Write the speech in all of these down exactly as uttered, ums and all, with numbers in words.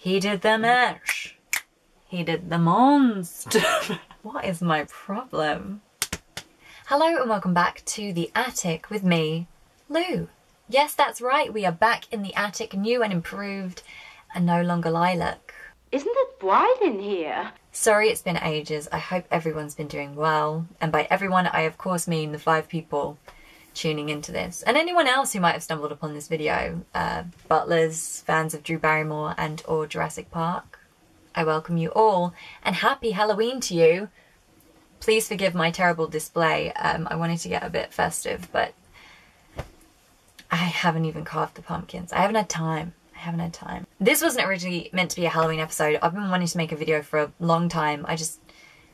He did the mash. He did the monster. What is my problem? Hello and welcome back to The Attic with me, Lou. Yes, that's right, we are back in the attic, new and improved, and no longer lilac. Isn't it bright in here? Sorry it's been ages. I hope everyone's been doing well. And by everyone, I of course mean the five people tuning into this, and anyone else who might have stumbled upon this video, uh, butlers, fans of Drew Barrymore and or Jurassic Park. I welcome you all, and happy Halloween to you. Please forgive my terrible display, um, I wanted to get a bit festive, but I haven't even carved the pumpkins. I haven't had time, I haven't had time. This wasn't originally meant to be a Halloween episode. I've been wanting to make a video for a long time, I just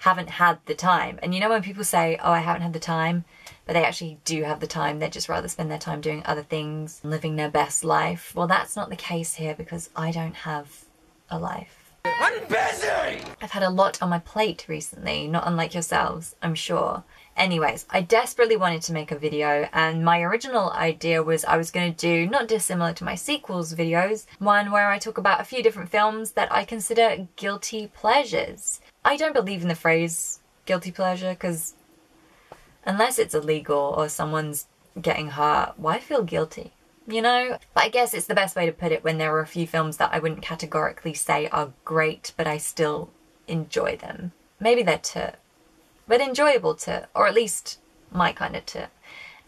haven't had the time. And you know when people say, oh, I haven't had the time? But they actually do have the time, they'd just rather spend their time doing other things, living their best life. Well, that's not the case here because I don't have a life. I'm busy! I've had a lot on my plate recently, not unlike yourselves, I'm sure. Anyways, I desperately wanted to make a video, and my original idea was I was going to do, not dissimilar to my sequels videos, one where I talk about a few different films that I consider guilty pleasures. I don't believe in the phrase guilty pleasure because unless it's illegal or someone's getting hurt, why feel guilty, you know? But I guess it's the best way to put it when there are a few films that I wouldn't categorically say are great, but I still enjoy them. Maybe they're tit, but enjoyable tit, or at least my kind of tit.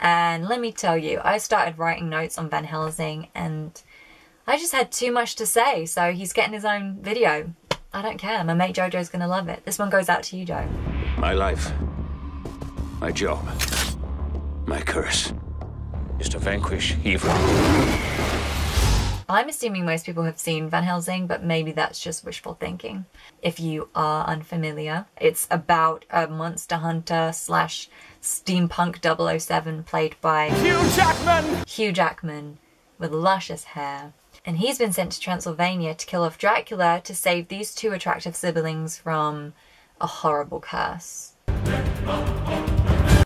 And let me tell you, I started writing notes on Van Helsing and I just had too much to say, so he's getting his own video. I don't care, my mate Jojo's gonna love it. This one goes out to you, Jo. My life. My job, my curse, is to vanquish evil. I'm assuming most people have seen Van Helsing, but maybe that's just wishful thinking. If you are unfamiliar, it's about a monster hunter slash steampunk double oh seven played by Hugh Jackman! Hugh Jackman, with luscious hair. And he's been sent to Transylvania to kill off Dracula to save these two attractive siblings from a horrible curse.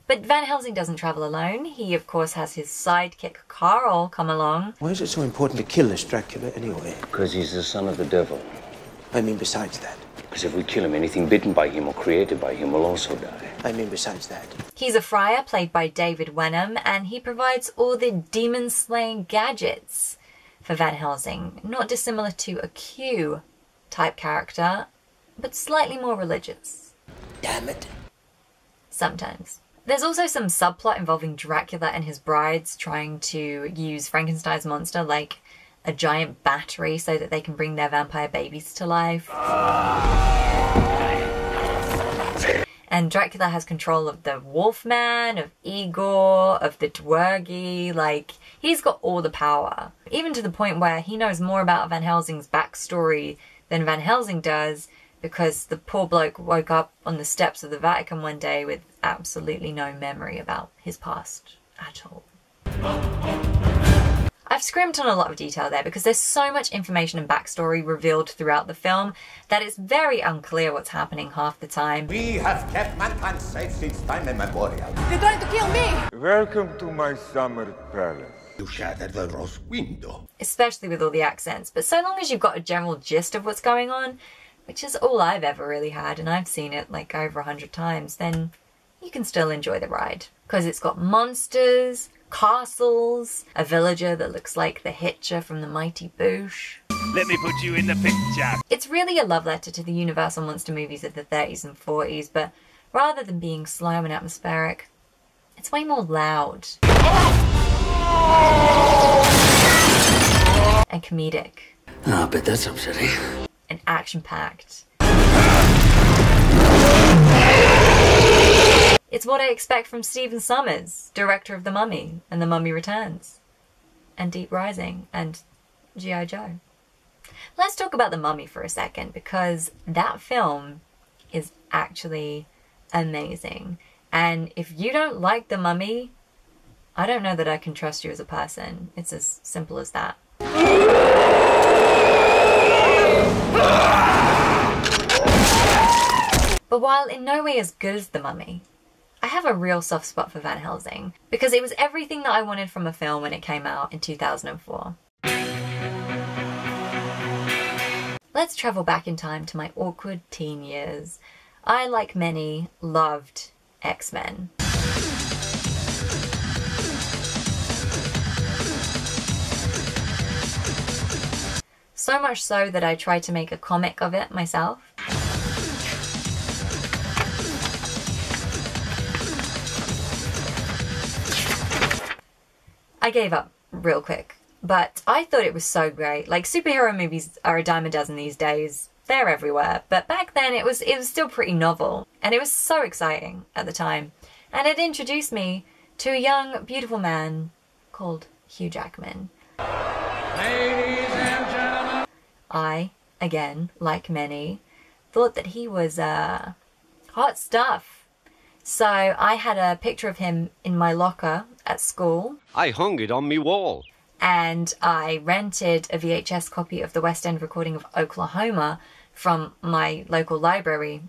But Van Helsing doesn't travel alone. He, of course, has his sidekick, Carl, come along. Why is it so important to kill this Dracula anyway? Because he's the son of the devil. I mean, besides that. Because if we kill him, anything bitten by him or created by him will also die. I mean, besides that. He's a friar, played by David Wenham, and he provides all the demon-slaying gadgets for Van Helsing. Not dissimilar to a Q-type character, but slightly more religious. Damn it. Sometimes. There's also some subplot involving Dracula and his brides trying to use Frankenstein's monster like a giant battery so that they can bring their vampire babies to life. And Dracula has control of the Wolfman, of Igor, of the Dwergy, like, he's got all the power. Even to the point where he knows more about Van Helsing's backstory than Van Helsing does, because the poor bloke woke up on the steps of the Vatican one day with absolutely no memory about his past at all. I've scrimped on a lot of detail there because there's so much information and backstory revealed throughout the film that it's very unclear what's happening half the time. We have kept mankind safe since time immemorial. You're going to kill me! Welcome to my summer palace. You shattered the rose window. Especially with all the accents, but so long as you've got a general gist of what's going on, which is all I've ever really had, and I've seen it like over a hundred times, then you can still enjoy the ride. Because it's got monsters, castles, a villager that looks like the Hitcher from the Mighty Boosh. Let me put you in the picture! It's really a love letter to the Universal Monster movies of the thirties and forties, but rather than being slow and atmospheric, it's way more loud. And comedic. Oh, I bet that's upsetting. And action-packed. It's what I expect from Stephen Sommers, director of The Mummy and The Mummy Returns, and Deep Rising, and G I Joe. Let's talk about The Mummy for a second, because that film is actually amazing. And if you don't like The Mummy, I don't know that I can trust you as a person. It's as simple as that. But while in no way as good as The Mummy, I have a real soft spot for Van Helsing because it was everything that I wanted from a film when it came out in two thousand four. let's travel back in time to my awkward teen years. I, like many, loved X-Men. So much so that I tried to make a comic of it myself. I gave up real quick, but I thought it was so great. Like, superhero movies are a dime a dozen these days. They're everywhere, but back then it was, it was still pretty novel, and it was so exciting at the time. And it introduced me to a young, beautiful man called Hugh Jackman. Ladies and gentlemen. I, again, like many, thought that he was uh, hot stuff. So I had a picture of him in my locker at school. I hung it on me wall. And I rented a V H S copy of the West End recording of Oklahoma from my local library.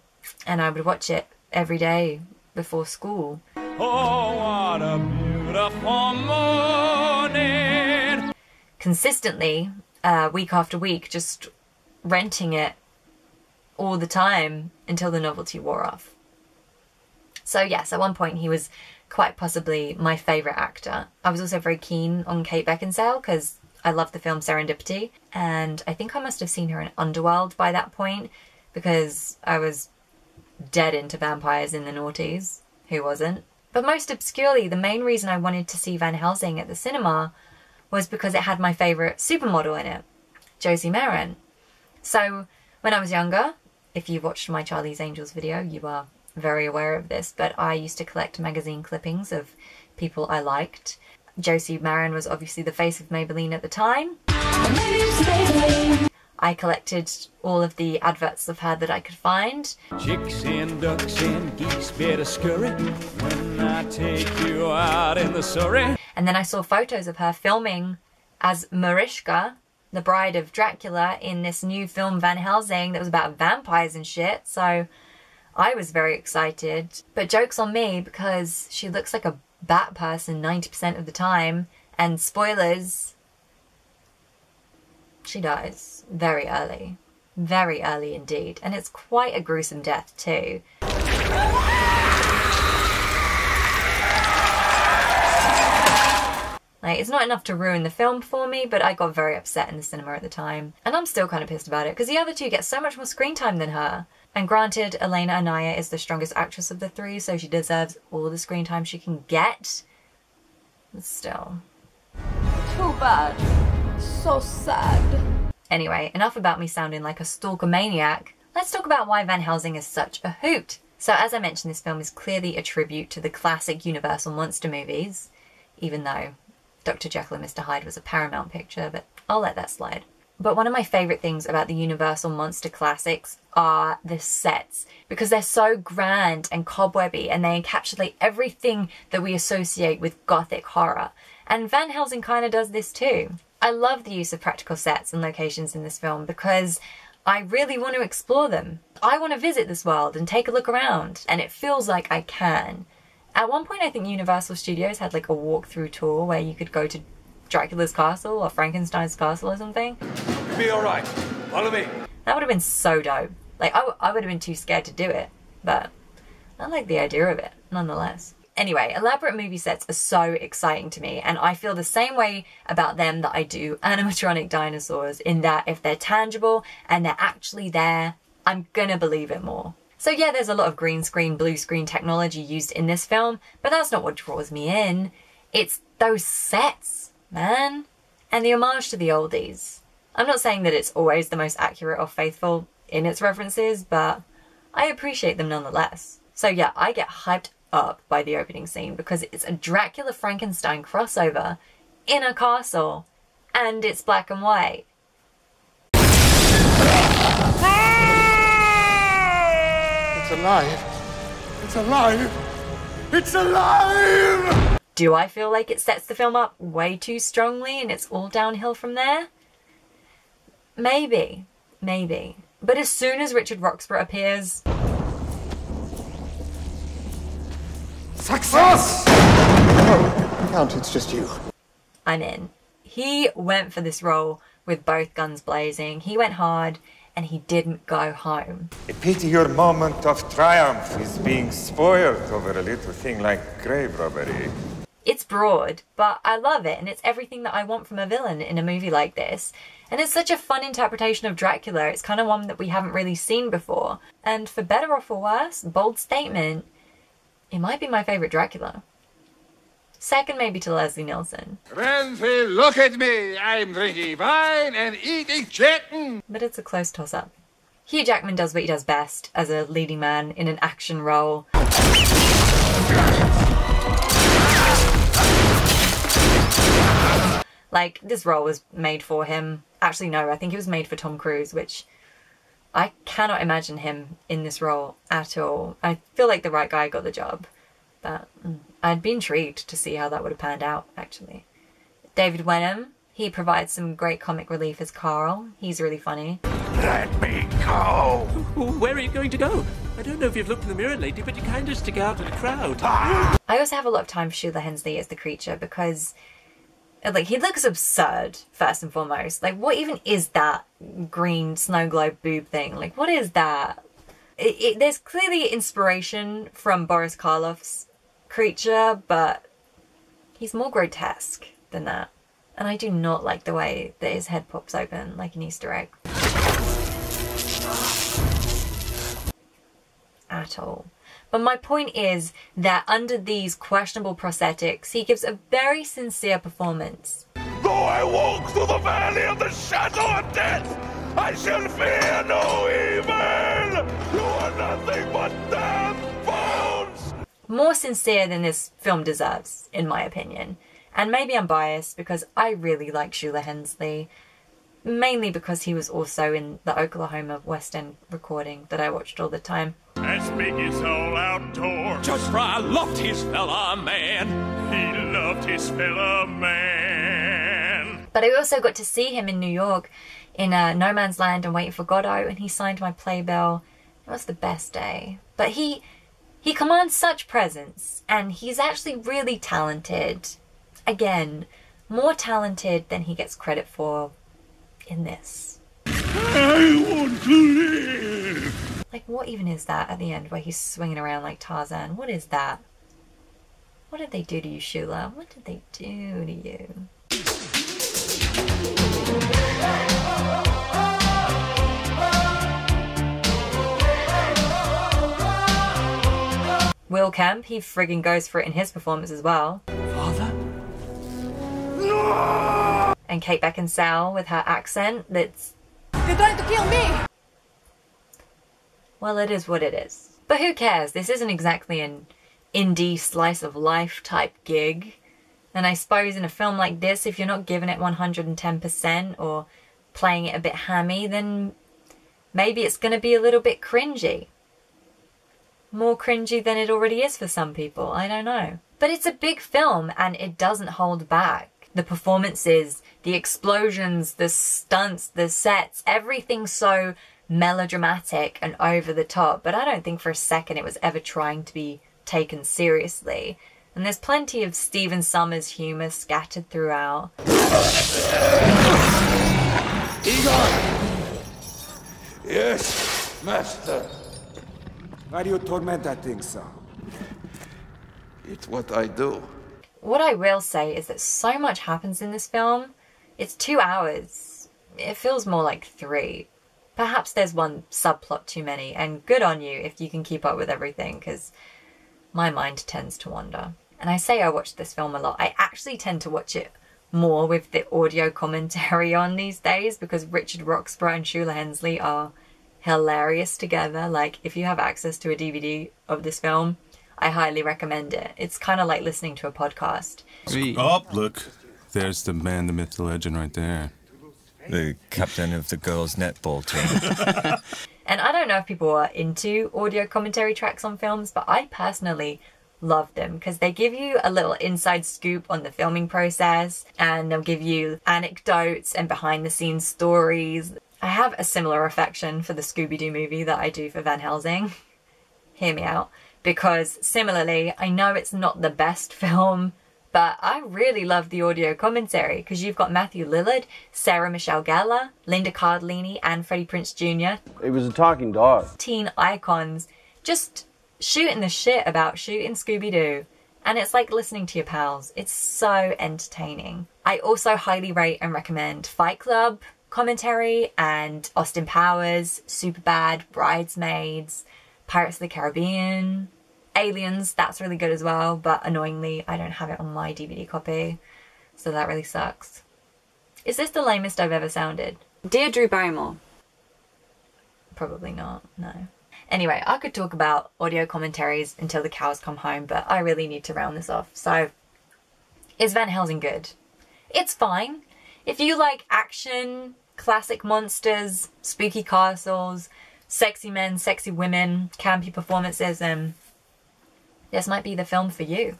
And I would watch it every day before school. Oh, what a beautiful morning. Consistently. Uh, week after week, just renting it all the time until the novelty wore off. So yes, at one point he was quite possibly my favourite actor. I was also very keen on Kate Beckinsale because I loved the film Serendipity, and I think I must have seen her in Underworld by that point because I was dead into vampires in the noughties. Who wasn't? But most obscurely, the main reason I wanted to see Van Helsing at the cinema was because it had my favourite supermodel in it, Josie Maran. So when I was younger, if you watched my Charlie's Angels video, you are very aware of this, but I used to collect magazine clippings of people I liked. Josie Maran was obviously the face of Maybelline at the time. I collected all of the adverts of her that I could find. Chicks and ducks and geese better scurry when I take you out in the Surrey. And then I saw photos of her filming as Marishka, the bride of Dracula, in this new film Van Helsing that was about vampires and shit, so I was very excited. But joke's on me because she looks like a bat person ninety percent of the time, and spoilers, she dies very early. Very early indeed, and it's quite a gruesome death too. Like, it's not enough to ruin the film for me, but I got very upset in the cinema at the time. And I'm still kind of pissed about it, because the other two get so much more screen time than her. And granted, Elena Anaya is the strongest actress of the three, so she deserves all the screen time she can get. But still. Too bad. So sad. Anyway, enough about me sounding like a stalker maniac. Let's talk about why Van Helsing is such a hoot. So as I mentioned, this film is clearly a tribute to the classic Universal Monster movies, even though Doctor Jekyll and Mister Hyde was a Paramount picture, but I'll let that slide. But one of my favourite things about the Universal Monster classics are the sets, because they're so grand and cobwebby and they encapsulate everything that we associate with gothic horror. And Van Helsing kind of does this too. I love the use of practical sets and locations in this film because I really want to explore them. I want to visit this world and take a look around, and it feels like I can. At one point I think Universal Studios had like a walkthrough tour where you could go to Dracula's castle or Frankenstein's castle or something. You'll be alright, follow me. That would have been so dope. Like, I, w I would have been too scared to do it, but I like the idea of it nonetheless. Anyway, elaborate movie sets are so exciting to me, and I feel the same way about them that I do animatronic dinosaurs, in that if they're tangible and they're actually there, I'm gonna believe it more. So yeah, there's a lot of green screen, blue screen technology used in this film, but that's not what draws me in. It's those sets, man. And the homage to the oldies. I'm not saying that it's always the most accurate or faithful in its references, but I appreciate them nonetheless. So yeah, I get hyped up by the opening scene because it's a Dracula Frankenstein crossover in a castle, and it's black and white. It's alive. It's alive. It's alive! Do I feel like it sets the film up way too strongly and it's all downhill from there? Maybe. Maybe. But as soon as Richard Roxburgh appears... Success! Oh, Count, it's just you. I'm in. He went for this role with both guns blazing. He went hard, and he didn't go home. I pity your moment of triumph is being spoiled over a little thing like grave robbery. It's broad, but I love it, and it's everything that I want from a villain in a movie like this. And it's such a fun interpretation of Dracula, it's kind of one that we haven't really seen before. And for better or for worse, bold statement, it might be my favourite Dracula. Second maybe to Leslie Nielsen. Renfield, look at me! I'm drinking wine and eating chicken! But it's a close toss-up. Hugh Jackman does what he does best as a leading man in an action role. Like, this role was made for him. Actually, no, I think it was made for Tom Cruise, which I cannot imagine him in this role at all. I feel like the right guy got the job, but I'd be intrigued to see how that would have panned out, actually. David Wenham, he provides some great comic relief as Carl. He's really funny. Let me go! Where are you going to go? I don't know if you've looked in the mirror lately, but you kind of stick out in the crowd. Ah! I also have a lot of time for Shuler Hensley as the creature because, like, he looks absurd, first and foremost. Like, what even is that green snow globe boob thing? Like, what is that? It, it, there's clearly inspiration from Boris Karloff's creature, but he's more grotesque than that, and I do not like the way that his head pops open like an Easter egg at all. But my point is that under these questionable prosthetics, he gives a very sincere performance. Though I walk through the valley of the shadow of death, I shall fear no evil. You are nothing but damn bones. More sincere than this film deserves, in my opinion. And maybe I'm biased because I really like Shuler Hensley, mainly because he was also in the Oklahoma West End recording that I watched all the time. As big as all outdoor, just for I loved his fella man. He loved his fella man. But I also got to see him in New York in uh, No Man's Land and Waiting for Godot, and he signed my playbill. It was the best day. But he... He commands such presence, and he's actually really talented. Again, more talented than he gets credit for in this. I want to live! Like, what even is that at the end where he's swinging around like Tarzan? What is that? What did they do to you, Shuler? What did they do to you? Will Kemp, he friggin' goes for it in his performance as well. Father? No! And Kate Beckinsale with her accent that's... You're going to kill me! Well, it is what it is. But who cares? This isn't exactly an indie slice of life type gig. And I suppose in a film like this, if you're not giving it one hundred and ten percent or playing it a bit hammy, then maybe it's going to be a little bit cringy. More cringy than it already is for some people, I don't know. But it's a big film and it doesn't hold back. The performances, the explosions, the stunts, the sets, everything's so melodramatic and over the top, but I don't think for a second it was ever trying to be taken seriously. And there's plenty of Stephen Sommers humour scattered throughout. Igor! Yes, master. Why do you torment that thing so? It's what I do. What I will say is that so much happens in this film. It's two hours. It feels more like three. Perhaps there's one subplot too many, and good on you if you can keep up with everything, because my mind tends to wander. And I say I watch this film a lot. I actually tend to watch it more with the audio commentary on these days, because Richard Roxburgh and Shuler Hensley are hilarious together. Like, if you have access to a D V D of this film, I highly recommend it. It's kind of like listening to a podcast. Hey, oh, look. There's the man, the myth, the legend right there. The captain of the girls' netball team. And I don't know if people are into audio commentary tracks on films, but I personally love them because they give you a little inside scoop on the filming process, and they'll give you anecdotes and behind-the-scenes stories. I have a similar affection for the Scooby-Doo movie that I do for Van Helsing. Hear me out. Because similarly, I know it's not the best film, but I really love the audio commentary because you've got Matthew Lillard, Sarah Michelle Gellar, Linda Cardellini and Freddie Prinze Junior It was a talking dog. Teen icons just shooting the shit about shooting Scooby-Doo. And it's like listening to your pals. It's so entertaining. I also highly rate and recommend Fight Club commentary and Austin Powers, Superbad, Bridesmaids, Pirates of the Caribbean, Aliens, that's really good as well, but annoyingly I don't have it on my D V D copy, so that really sucks. Is this the lamest I've ever sounded? Dear Drew Barrymore. Probably not, no. Anyway, I could talk about audio commentaries until the cows come home, but I really need to round this off. So, is Van Helsing good? It's fine. If you like action, classic monsters, spooky castles, sexy men, sexy women, campy performances, um, this might be the film for you.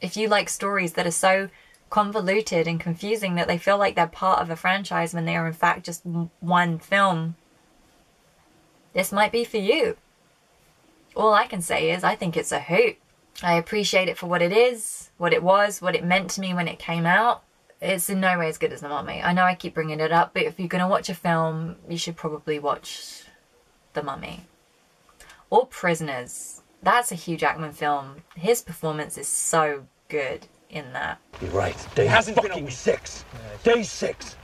If you like stories that are so convoluted and confusing that they feel like they're part of a franchise when they are in fact just one film, this might be for you. All I can say is I think it's a hoot. I appreciate it for what it is, what it was, what it meant to me when it came out. It's in no way as good as The Mummy. I know I keep bringing it up, but if you're going to watch a film, you should probably watch The Mummy. Or Prisoners. That's a Hugh Jackman film. His performance is so good in that. You're right. Day hasn't been on six. Day six.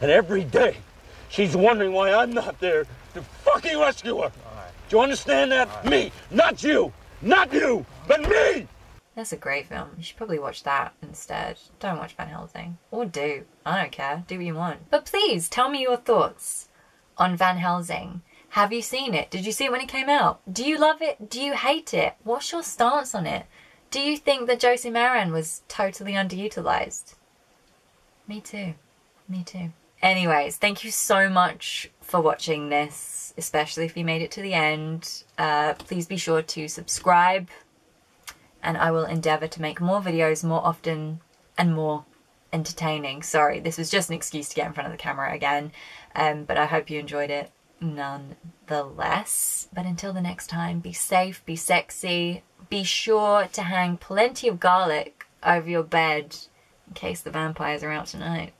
And every day she's wondering why I'm not there to fucking rescue her. Right. Do you understand that? Right. Me, not you, not you, but me! That's a great film. You should probably watch that instead. Don't watch Van Helsing. Or do. I don't care. Do what you want. But please, tell me your thoughts on Van Helsing. Have you seen it? Did you see it when it came out? Do you love it? Do you hate it? What's your stance on it? Do you think that Josie Maran was totally underutilized? Me too. Me too. Anyways, thank you so much for watching this, especially if you made it to the end. Uh, please be sure to subscribe, and I will endeavour to make more videos more often and more entertaining. Sorry, this was just an excuse to get in front of the camera again, um, but I hope you enjoyed it nonetheless. But until the next time, be safe, be sexy, be sure to hang plenty of garlic over your bed in case the vampires are out tonight.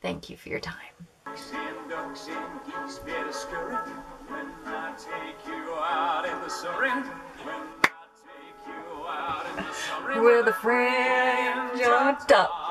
Thank you for your time. Ducks and geese better scurry when I take you out in the syringe. When I take you out in the syringe. We're the fringe on top.